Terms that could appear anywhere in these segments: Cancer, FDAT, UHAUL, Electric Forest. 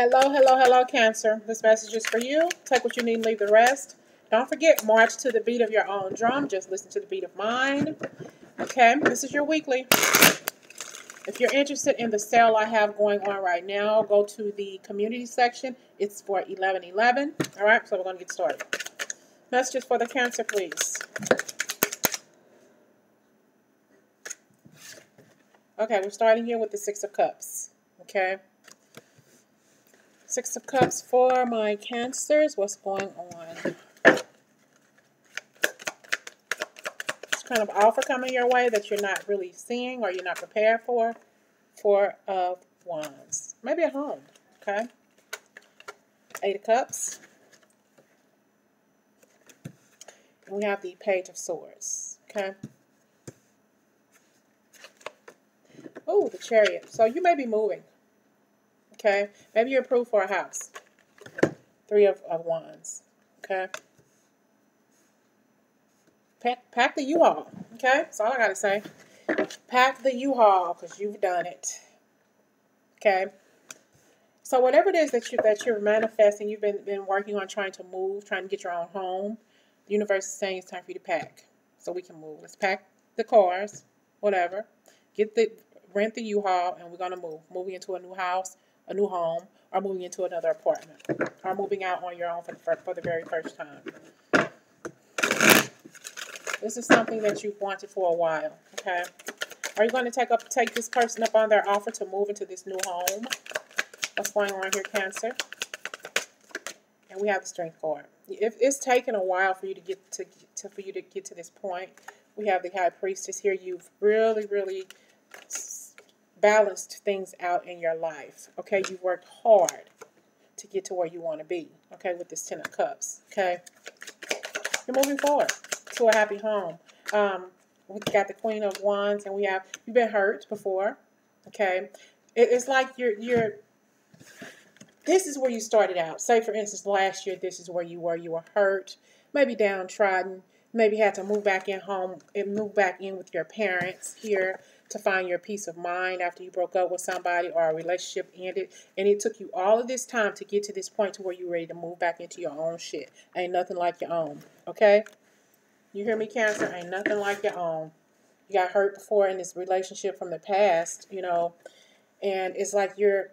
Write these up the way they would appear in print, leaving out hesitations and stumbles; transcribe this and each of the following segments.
Hello, hello, hello, Cancer. This message is for you. Take what you need and leave the rest. Don't forget, march to the beat of your own drum. Just listen to the beat of mine. Okay, this is your weekly. If you're interested in the sale I have going on right now, go to the community section. It's for 11/11. All right, so we're going to get started. Messages for the Cancer, please. Okay, we're starting here with the Six of Cups. Okay. Six of Cups for my Cancers. What's going on? It's kind of offer coming your way that you're not really seeing or you're not prepared for. Four of Wands. Maybe a home. Okay. Eight of Cups. And we have the Page of Swords. Okay. Oh, the Chariot. So you may be moving. Okay. Maybe you're approved for a house. Three of Wands. Okay. Pack the U-Haul. Okay. That's all I got to say. Pack the U-Haul because you've done it. Okay. So whatever it is that, you're manifesting, you've been working on trying to move, trying to get your own home, the universe is saying it's time for you to pack so we can move. Let's pack the cars, whatever. Rent the U-Haul, and we're going to move. Moving into a new house, a new home, or moving into another apartment, or moving out on your own for the very first time. This is something that you've wanted for a while, okay? Are you going to take this person up on their offer to move into this new home? What's going on here, Cancer? And we have the Strength card. If it's taken a while for you to get to this point, we have the High Priestess here. You've really, really balanced things out in your life. Okay, you've worked hard to get to where you want to be. Okay, with this Ten of Cups. Okay, you're moving forward to a happy home. We got the Queen of Wands, and we have you've been hurt before. Okay, it's like you're. This is where you started out. Say, for instance, last year, this is where you were. You were hurt, maybe downtrodden, maybe had to move back in home and move back in with your parents here to find your peace of mind after you broke up with somebody or a relationship ended. And it took you all of this time to get to this point to where you're ready to move back into your own shit. Ain't nothing like your own, okay? You hear me, Cancer? Ain't nothing like your own. You got hurt before in this relationship from the past, you know, and it's like you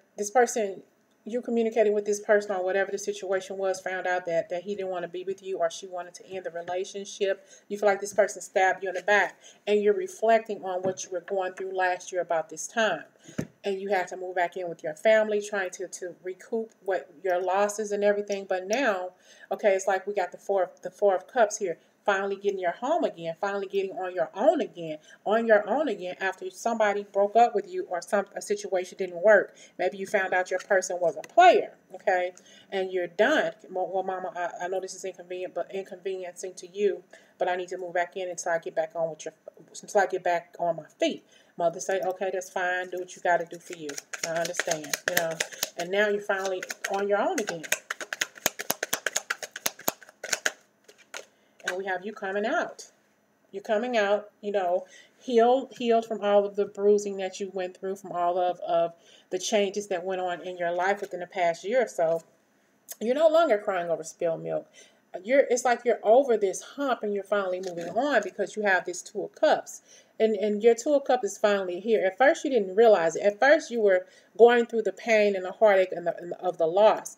communicated with this person on whatever the situation was, found out that he didn't want to be with you or she wanted to end the relationship. You feel like this person stabbed you in the back, and you're reflecting on what you were going through last year about this time. And you had to move back in with your family, trying to recoup what your losses and everything. But now, okay, it's like we got the Four of Cups here. Finally getting your home again, finally getting on your own again after somebody broke up with you or a situation didn't work. Maybe you found out your person was a player, okay, and you're done. Well, Mama, I know this is inconveniencing to you, but I need to move back in until I get back on my feet. Mother say, okay, that's fine. Do what you got to do for you. I understand, you know. And now you're finally on your own again. And we have you coming out. You're coming out, you know, healed from all of the bruising that you went through, from all of the changes that went on in your life within the past year or so. You're no longer crying over spilled milk. It's like you're over this hump and you're finally moving on because you have this Two of Cups. And your Two of Cups is finally here. At first, you didn't realize it. At first, you were going through the pain and the heartache of the loss.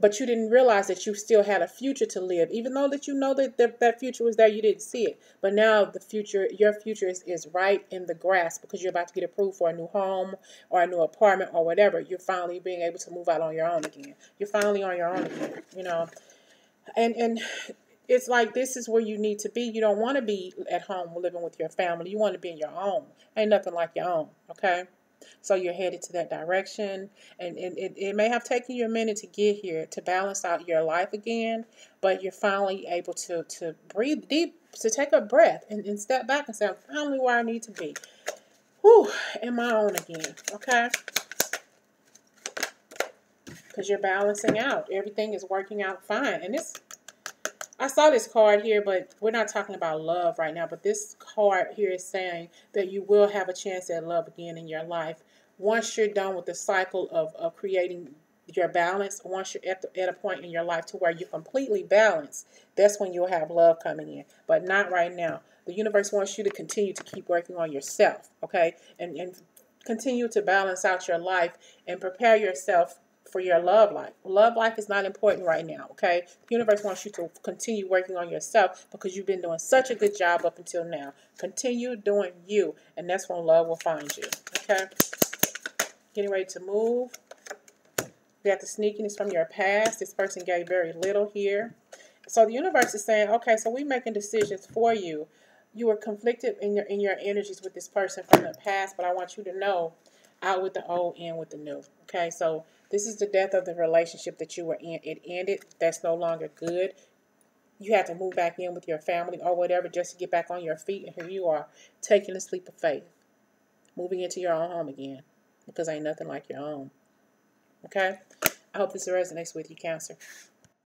But you didn't realize that you still had a future to live. Even though that you know that future was there, you didn't see it. But now your future is right in the grasp because you're about to get approved for a new home or a new apartment or whatever. You're finally being able to move out on your own again. You're finally on your own again, you know. And it's like this is where you need to be. You don't want to be at home living with your family. You want to be in your own. Ain't nothing like your own, okay? So you're headed to that direction, and it may have taken you a minute to get here to balance out your life again, but you're finally able to breathe deep, to take a breath and step back and say, I'm finally where I need to be. Whew, in my own again, okay? Because you're balancing out. Everything is working out fine. And this, I saw this card here, but we're not talking about love right now. But this card here is saying that you will have a chance at love again in your life once you're done with the cycle of creating your balance. Once you're at a point in your life to where you're completely balanced, that's when you'll have love coming in, but not right now. The universe wants you to continue to keep working on yourself, okay, and continue to balance out your life and prepare yourself for your love life. Love life is not important right now, okay? The universe wants you to continue working on yourself because you've been doing such a good job up until now. Continue doing you, and that's when love will find you, okay? Getting ready to move. We got the sneakiness from your past. This person gave very little here. So the universe is saying, okay, so we're making decisions for you. You were conflicted in your energies with this person from the past, but I want you to know, out with the old, in with the new. Okay, so this is the death of the relationship that you were in. It ended. That's no longer good. You have to move back in with your family or whatever just to get back on your feet. And here you are, taking a leap of faith, moving into your own home again, because ain't nothing like your own. Okay? I hope this resonates with you, Cancer.